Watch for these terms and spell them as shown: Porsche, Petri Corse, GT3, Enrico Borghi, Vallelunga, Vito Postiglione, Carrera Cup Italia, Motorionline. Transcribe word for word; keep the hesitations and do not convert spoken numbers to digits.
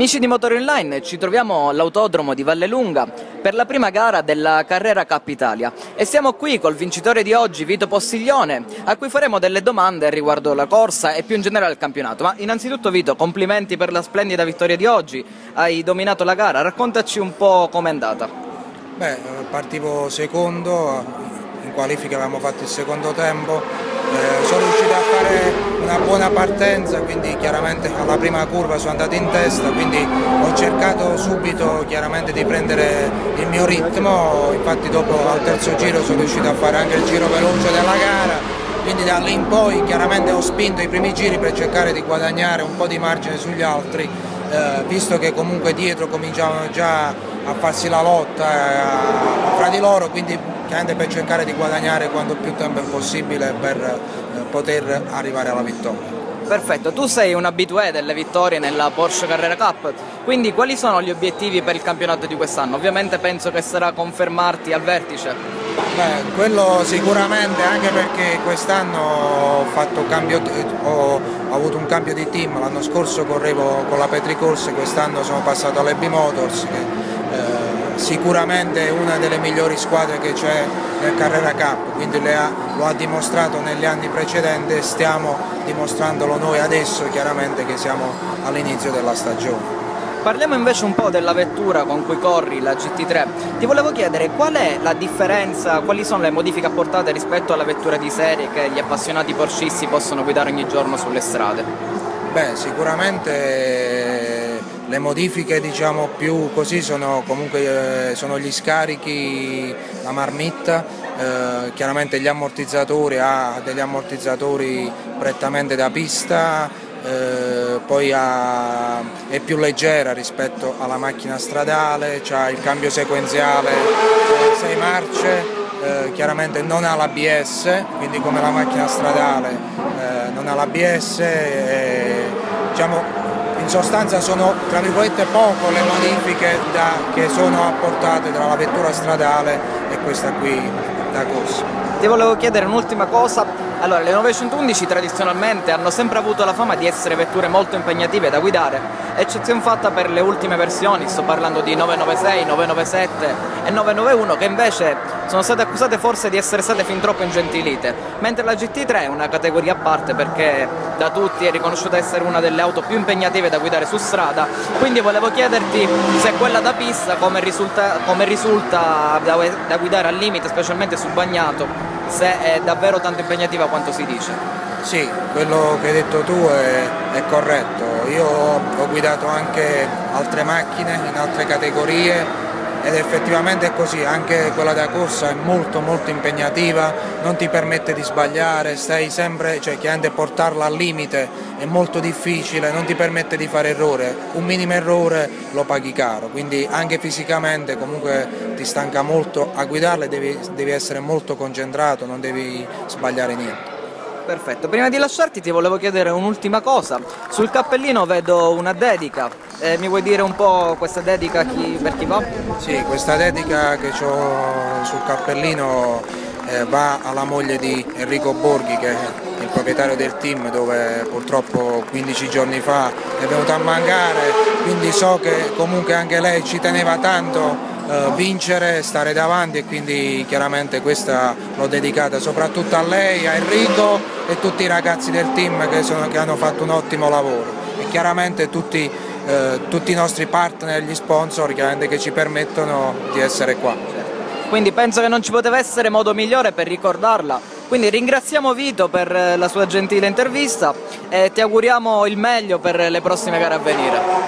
Amici di Motorionline, ci troviamo all'autodromo di Vallelunga per la prima gara della Carrera Cup Italia e siamo qui col vincitore di oggi, Vito Postiglione, a cui faremo delle domande riguardo la corsa e più in generale al campionato. Ma innanzitutto, Vito, complimenti per la splendida vittoria di oggi, hai dominato la gara, raccontaci un po' com'è andata. Beh, partivo secondo, in qualifica avevamo fatto il secondo tempo, eh, sono riuscito a fare una buona partenza, quindi chiaramente alla prima curva sono andato in testa, quindi ho cercato subito chiaramente di prendere il mio ritmo, infatti dopo al terzo giro sono riuscito a fare anche il giro veloce della gara, quindi da lì in poi chiaramente ho spinto i primi giri per cercare di guadagnare un po' di margine sugli altri, eh, visto che comunque dietro cominciavano già a farsi la lotta eh, fra di loro, quindi chiaramente per cercare di guadagnare quanto più tempo è possibile per poter arrivare alla vittoria. Perfetto, tu sei un abitué delle vittorie nella Porsche Carrera Cup, quindi quali sono gli obiettivi per il campionato di quest'anno? Ovviamente penso che sarà confermarti al vertice. Beh, quello sicuramente, anche perché quest'anno ho, ho, ho avuto un cambio di team, l'anno scorso correvo con la Petri Corse, quest'anno sono passato all'Ebimotors, che eh, sicuramente è una delle migliori squadre che c'è nel Carrera Cup, quindi le ha, lo ha dimostrato negli anni precedenti e stiamo dimostrandolo noi adesso, chiaramente che siamo all'inizio della stagione. Parliamo invece un po' della vettura con cui corri, la G T tre. Ti volevo chiedere qual è la differenza, quali sono le modifiche apportate rispetto alla vettura di serie che gli appassionati porscisti possono guidare ogni giorno sulle strade? Beh, sicuramente le modifiche, diciamo, più così sono comunque eh, sono gli scarichi, la marmitta, eh, chiaramente gli ammortizzatori, ha degli ammortizzatori prettamente da pista, eh, poi ha, è più leggera rispetto alla macchina stradale, ha il cambio sequenziale sei marce, eh, chiaramente non ha l'A B S, quindi come la macchina stradale eh, non ha l'A B S, e, diciamo, in sostanza sono, tra virgolette, poco le modifiche da, che sono apportate tra la vettura stradale e questa qui da corsa. Ti volevo chiedere un'ultima cosa, allora le novecentoundici tradizionalmente hanno sempre avuto la fama di essere vetture molto impegnative da guidare, eccezione fatta per le ultime versioni, sto parlando di novecentonovantasei, novecentonovantasette e novecentonovantuno, che invece sono state accusate forse di essere state fin troppo ingentilite, mentre la G T tre è una categoria a parte perché da tutti è riconosciuta essere una delle auto più impegnative da guidare su strada, quindi volevo chiederti se quella da pista come risulta, come risulta da, da guidare al limite, specialmente sul bagnato, se è davvero tanto impegnativa quanto si dice. Sì, quello che hai detto tu è, è corretto, io ho guidato anche altre macchine in altre categorie ed effettivamente è così, anche quella da corsa è molto molto impegnativa, non ti permette di sbagliare, stai sempre, cioè chiaramente portarla al limite è molto difficile, non ti permette di fare errore, un minimo errore lo paghi caro, quindi anche fisicamente comunque ti stanca molto a guidarla e devi, devi essere molto concentrato, non devi sbagliare niente. Perfetto, prima di lasciarti ti volevo chiedere un'ultima cosa, sul cappellino vedo una dedica, eh, mi vuoi dire un po' questa dedica chi, per chi va? Sì, questa dedica che ho sul cappellino eh, va alla moglie di Enrico Borghi, che è il proprietario del team, dove purtroppo quindici giorni fa è venuta a mancare, quindi so che comunque anche lei ci teneva tanto Uh, vincere, stare davanti, e quindi chiaramente questa l'ho dedicata soprattutto a lei, a Enrico e tutti i ragazzi del team che, sono, che hanno fatto un ottimo lavoro, e chiaramente tutti, uh, tutti i nostri partner, gli sponsor chiaramente che ci permettono di essere qua. Quindi penso che non ci poteva essere modo migliore per ricordarla, quindi ringraziamo Vito per la sua gentile intervista e ti auguriamo il meglio per le prossime gare a venire.